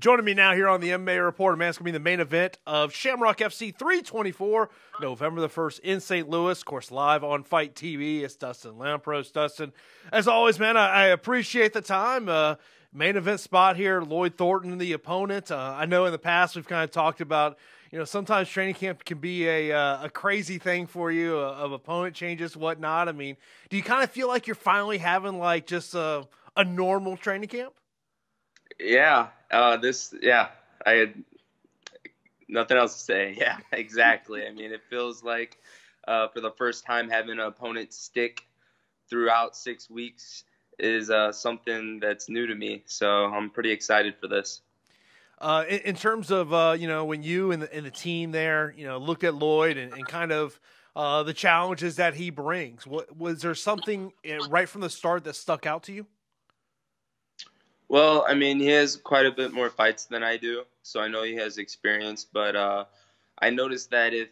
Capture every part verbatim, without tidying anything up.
Joining me now here on the M M A Report, a man's going to be the main event of Shamrock F C three twenty-four, November the first in Saint Louis. Of course, live on Fight T V. It's Dustin Lampros. Dustin, as always, man, I, I appreciate the time. Uh, main event spot here, Lloyd Thornton, the opponent. Uh, I know in the past we've kind of talked about, you know, sometimes training camp can be a, uh, a crazy thing for you, uh, of opponent changes, whatnot. I mean, do you kind of feel like you're finally having, like, just a, a normal training camp? Yeah, uh, this, yeah, I had nothing else to say. Yeah, exactly. I mean, it feels like uh, for the first time having an opponent stick throughout six weeks is uh, something that's new to me. So I'm pretty excited for this. Uh, in, in terms of, uh, you know, when you and the, and the team there, you know, looked at Lloyd and, and kind of uh, the challenges that he brings, what, was there something right from the start that stuck out to you? Well, I mean, he has quite a bit more fights than I do, so I know he has experience. But uh, I noticed that if,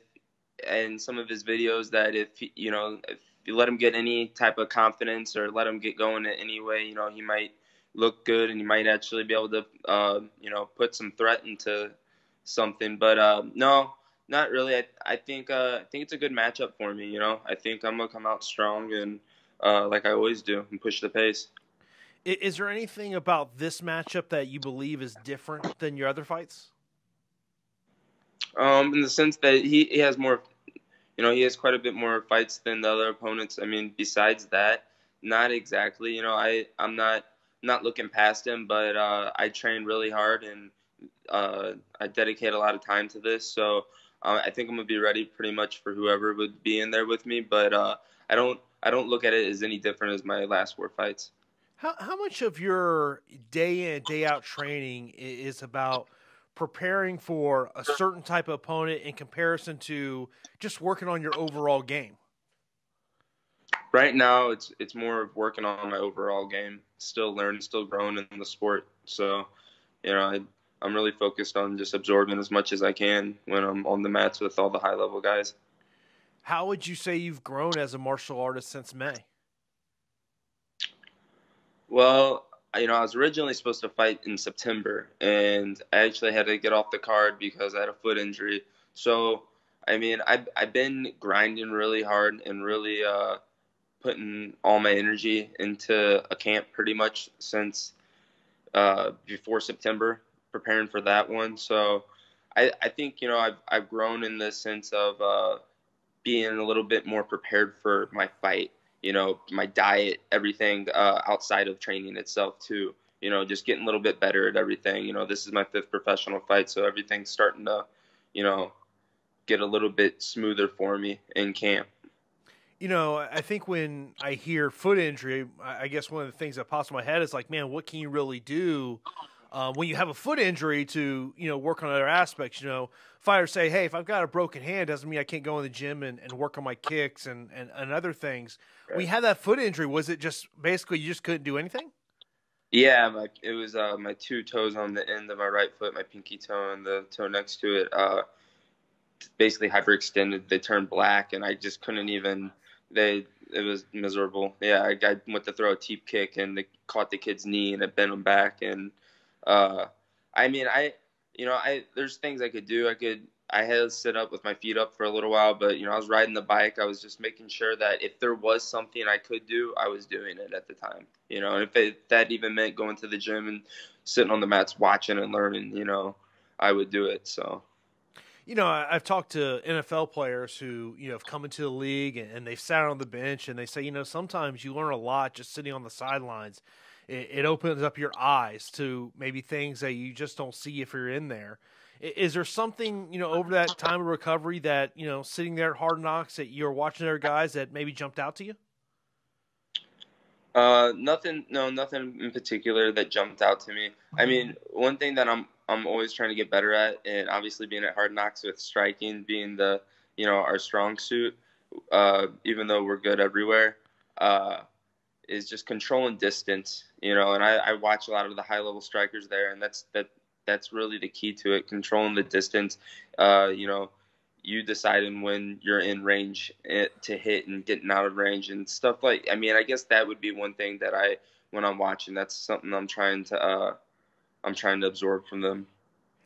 in some of his videos, that if you know, if you let him get any type of confidence or let him get going in any way, you know, he might look good and he might actually be able to, uh, you know, put some threat into something. But uh, no, not really. I, I think uh, I think it's a good matchup for me. You know, I think I'm gonna come out strong and uh, like I always do, and push the pace. Is there anything about this matchup that you believe is different than your other fights? Um, in the sense that he, he has more, you know, he has quite a bit more fights than the other opponents. I mean, besides that, not exactly. You know, I, I'm not not looking past him, but uh, I train really hard and uh, I dedicate a lot of time to this. So uh, I think I'm going to be ready pretty much for whoever would be in there with me. But uh, I don't I don't look at it as any different as my last four fights. How how much of your day in, day out training is about preparing for a certain type of opponent in comparison to just working on your overall game? Right now, it's it's more of working on my overall game. Still learning, still growing in the sport. So, you know, I, I'm really focused on just absorbing as much as I can when I'm on the mats with all the high level guys. How would you say you've grown as a martial artist since May? Well, you know, I was originally supposed to fight in September, and I actually had to get off the card because I had a foot injury. So, I mean, I've, I've been grinding really hard and really uh, putting all my energy into a camp pretty much since uh, before September, preparing for that one. So I, I think, you know, I've, I've grown in the sense of uh, being a little bit more prepared for my fight. You know, my diet, everything uh, outside of training itself too, you know, just getting a little bit better at everything. You know, this is my fifth professional fight, so everything's starting to, you know, get a little bit smoother for me in camp. You know, I think when I hear foot injury, I guess one of the things that pops in my head is like, man, what can you really do uh, when you have a foot injury to, you know, work on other aspects? You know, fighters say, hey, if I've got a broken hand, doesn't mean I can't go in the gym and, and work on my kicks and, and, and other things. Right. We had that foot injury. Was it just basically you just couldn't do anything? Yeah, my, it was uh, my two toes on the end of my right foot, my pinky toe and the toe next to it, uh, basically hyperextended. They turned black, and I just couldn't even – They it was miserable. Yeah, I, I went to throw a teep kick, and they caught the kid's knee, and it bent him back. And, uh, I mean, I – you know, I there's things I could do. I could – I had to sit up with my feet up for a little while, but, you know, I was riding the bike. I was just making sure that if there was something I could do, I was doing it at the time, you know. And if it, that even meant going to the gym and sitting on the mats watching and learning, you know, I would do it. So, you know, I've talked to N F L players who, you know, have come into the league and they've sat on the bench and they say, you know, sometimes you learn a lot just sitting on the sidelines. It, it opens up your eyes to maybe things that you just don't see if you're in there. Is there something, you know, over that time of recovery that, you know, sitting there at Hard Knocks that you're watching other guys that maybe jumped out to you? Uh, nothing, no, nothing in particular that jumped out to me. I mean, one thing that I'm, I'm always trying to get better at, and obviously being at Hard Knocks with striking being the, you know, our strong suit, uh, even though we're good everywhere, uh, is just controlling distance, you know. And I, I watch a lot of the high level strikers there, and that's, that, that's really the key to it, controlling the distance, uh, you know, you deciding when you're in range to hit and getting out of range and stuff like, I mean, I guess that would be one thing that I, when I'm watching, that's something I'm trying to, uh, I'm trying to absorb from them.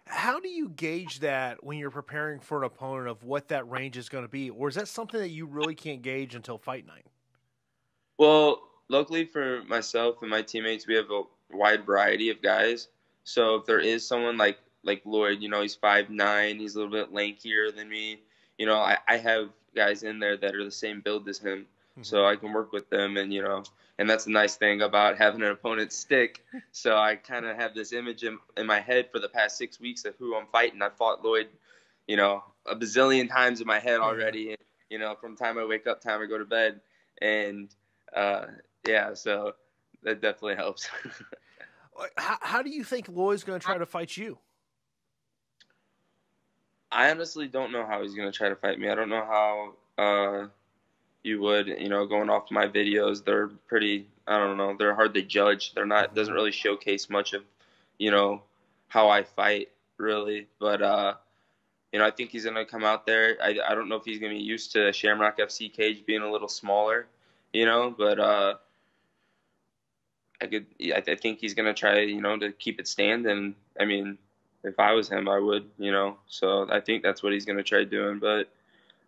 How do you gauge that when you're preparing for an opponent of what that range is going to be? Or is that something that you really can't gauge until fight night? Well, luckily for myself and my teammates, we have a wide variety of guys. So if there is someone like, like Lloyd, you know, he's five nine, he's a little bit lankier than me. You know, I, I have guys in there that are the same build as him. Mm-hmm. So I can work with them, and, you know, and that's a nice thing about having an opponent stick. So I kind of have this image in, in my head for the past six weeks of who I'm fighting. I fought Lloyd, you know, a bazillion times in my head already, and, you know, from time I wake up, time I go to bed. And, uh, yeah, so that definitely helps. how, how do you think Lloyd's going to try to fight you? I honestly don't know how he's going to try to fight me. I don't know how uh, – you would, you know, going off my videos, they're pretty, I don't know, they're hard to judge. They're not, doesn't really showcase much of, you know, how I fight, really. But, uh, you know, I think he's going to come out there. I, I don't know if he's going to be used to Shamrock F C cage being a little smaller, you know, but uh, I could, I, I think he's going to try, you know, to keep it standing. I mean, if I was him, I would, you know, so I think that's what he's going to try doing. But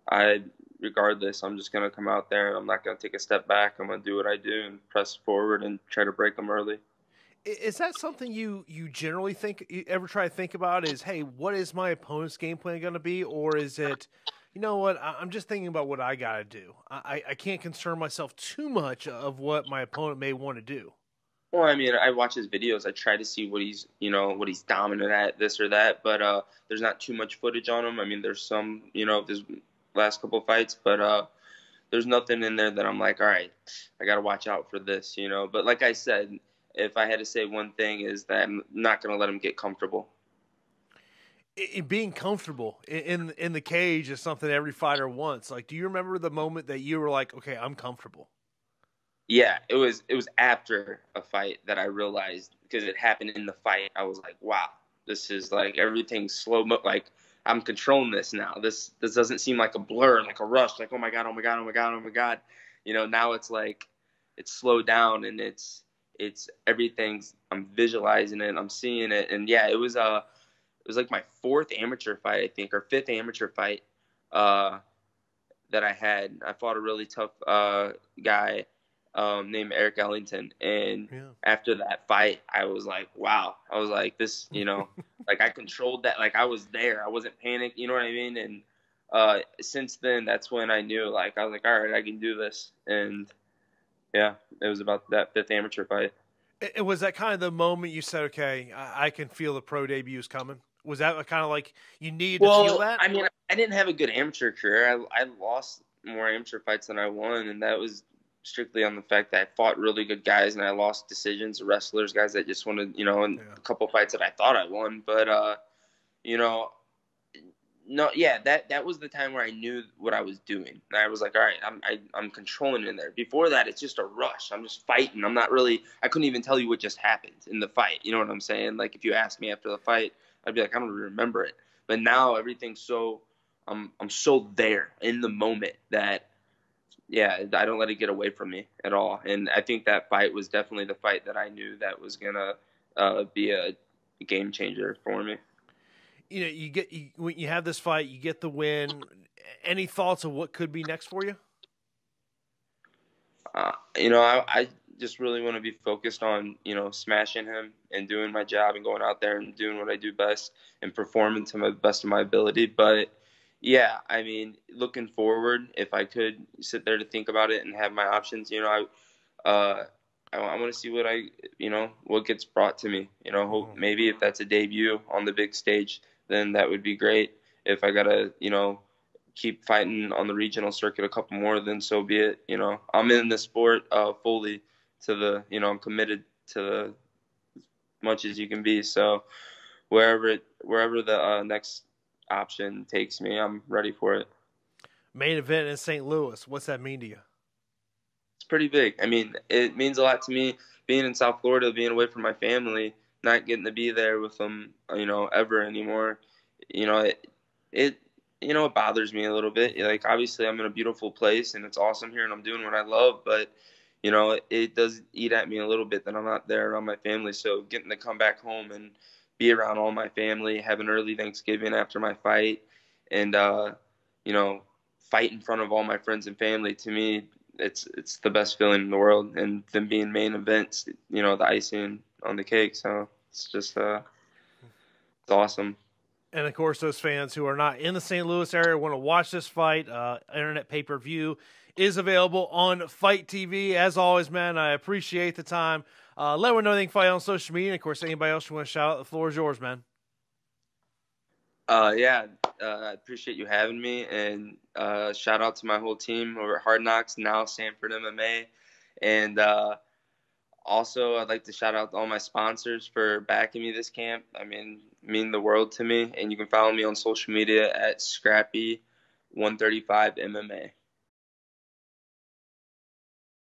I, regardless, I'm just going to come out there, and I'm not going to take a step back. I'm going to do what I do and press forward and try to break them early. Is that something you, you generally think, you ever try to think about is, hey, what is my opponent's game plan going to be? Or is it, you know what, I'm just thinking about what I got to do. I, I can't concern myself too much of what my opponent may want to do. Well, I mean, I watch his videos. I try to see what he's, you know, what he's dominant at, this or that. But uh, there's not too much footage on him. I mean, there's some, you know, there's last couple of fights, but uh there's nothing in there that I'm like, all right, I gotta watch out for this, you know. But like I said, if I had to say one thing, is that I'm not gonna let him get comfortable. It, being comfortable in in the cage is something every fighter wants. Like, do you remember the moment that you were like, okay, I'm comfortable? Yeah, it was it was after a fight that I realized, because it happened in the fight. I was like, wow, this is like everything's slow mo, like I'm controlling this now. This this doesn't seem like a blur, like a rush, like, oh, my God, oh, my God, oh, my God, oh, my God. You know, now it's like it's slowed down, and it's it's everything's – I'm visualizing it. I'm seeing it. And, yeah, it was uh, it was like my fourth amateur fight, I think, or fifth amateur fight uh, that I had. I fought a really tough uh, guy um, named Eric Ellington. And yeah. After that fight, I was like, wow. I was like, this, you know – like, I controlled that. Like, I was there. I wasn't panicked. You know what I mean? And uh, since then, that's when I knew, like, I was like, all right, I can do this. And, yeah, it was about that fifth amateur fight. It was that kind of the moment you said, okay, I, I can feel the pro debut is coming? Was that kind of like you needed well, to feel that? I mean, I didn't have a good amateur career. I, I lost more amateur fights than I won, and that was strictly on the fact that I fought really good guys and I lost decisions, wrestlers, guys that just wanted, you know, and yeah. a couple fights that I thought I won. But, uh, you know, no, yeah, that, that was the time where I knew what I was doing. And I was like, all right, I'm, I, I'm controlling in there. Before that, it's just a rush. I'm just fighting. I'm not really, I couldn't even tell you what just happened in the fight. You know what I'm saying? Like, if you asked me after the fight, I'd be like, I don't remember it. But now everything's so, I'm, I'm so there in the moment that, yeah, I don't let it get away from me at all. And I think that fight was definitely the fight that I knew that was going to uh, be a game changer for me. You know, you get you, when you have this fight, you get the win. Any thoughts of what could be next for you? Uh, you know, I, I just really want to be focused on, you know, smashing him and doing my job and going out there and doing what I do best and performing to the best of my ability. But yeah, I mean, looking forward, if I could sit there to think about it and have my options, you know, I, uh, I, I want to see what I, you know, what gets brought to me. You know, hope, maybe if that's a debut on the big stage, then that would be great. If I gotta, you know, keep fighting on the regional circuit a couple more, then so be it. You know, I'm in the sport uh, fully to the, you know, I'm committed to the, as much as you can be. So, wherever it, wherever the uh, next option takes me, I'm ready for it. Main event in Saint Louis, what's that mean to you? It's pretty big. I mean, it means a lot to me, being in South Florida, being away from my family, not getting to be there with them, you know, ever anymore. You know, it, it you know, it bothers me a little bit. Like, obviously I'm in a beautiful place and it's awesome here and I'm doing what I love, but you know, it does eat at me a little bit that I'm not there around my family. So getting to come back home and be around all my family, have an early Thanksgiving after my fight, and, uh, you know, fight in front of all my friends and family, to me, it's it's the best feeling in the world. And then being main events, you know, the icing on the cake. So it's just uh, it's awesome. And, of course, those fans who are not in the Saint Louis area want to watch this fight. Uh, Internet pay-per-view is available on Fight T V. As always, man, I appreciate the time. Uh, let me know anything fight on social media. And, of course, anybody else you want to shout out, the floor is yours, man. Uh, yeah, uh, I appreciate you having me. And uh, shout out to my whole team over at Hard Knocks, now Sanford M M A. And uh, also, I'd like to shout out to all my sponsors for backing me this camp. I mean, mean the world to me, and you can follow me on social media at Scrappy one thirty-five M M A.